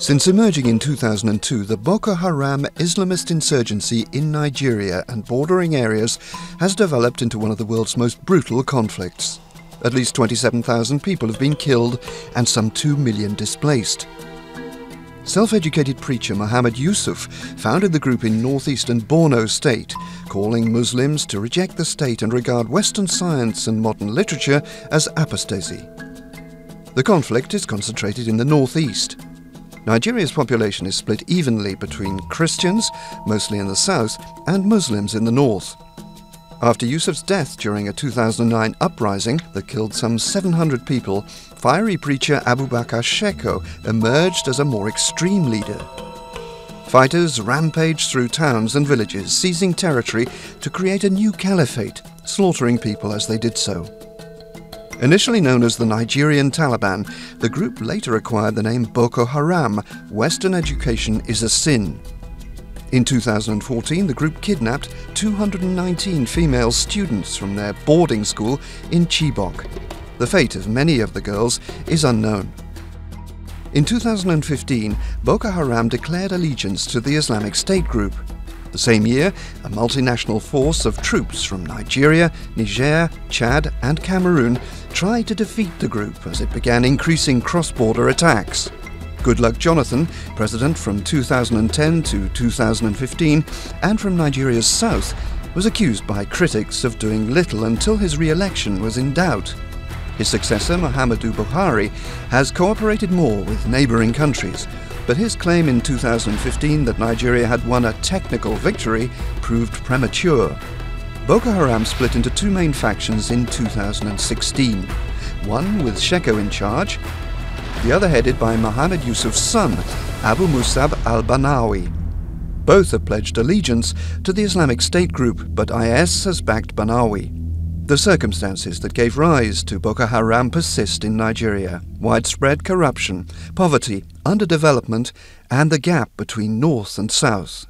Since emerging in 2002, the Boko Haram Islamist insurgency in Nigeria and bordering areas has developed into one of the world's most brutal conflicts. At least 27,000 people have been killed and some 2 million displaced. Self-educated preacher Mohammed Yusuf founded the group in northeastern Borno state, calling Muslims to reject the state and regard Western science and modern literature as apostasy. The conflict is concentrated in the northeast. Nigeria's population is split evenly between Christians, mostly in the south, and Muslims in the north. After Yusuf's death during a 2009 uprising that killed some 700 people, fiery preacher Abubakar Shekau emerged as a more extreme leader. Fighters rampaged through towns and villages, seizing territory to create a new caliphate, slaughtering people as they did so. Initially known as the Nigerian Taliban, the group later acquired the name Boko Haram, Western education is a sin. In 2014, the group kidnapped 219 female students from their boarding school in Chibok. The fate of many of the girls is unknown. In 2015, Boko Haram declared allegiance to the Islamic State group. The same year, a multinational force of troops from Nigeria, Niger, Chad and Cameroon tried to defeat the group as it began increasing cross-border attacks. Goodluck Jonathan, president from 2010 to 2015 and from Nigeria's south, was accused by critics of doing little until his re-election was in doubt. His successor, Muhammadu Buhari, has cooperated more with neighbouring countries, but his claim in 2015 that Nigeria had won a technical victory proved premature. Boko Haram split into two main factions in 2016, one with Shekau in charge, the other headed by Mohammed Yusuf's son, Abu Musab al-Barnawi. Both have pledged allegiance to the Islamic State group, but IS has backed Barnawi. The circumstances that gave rise to Boko Haram persist in Nigeria: widespread corruption, poverty, underdevelopment, and the gap between north and south.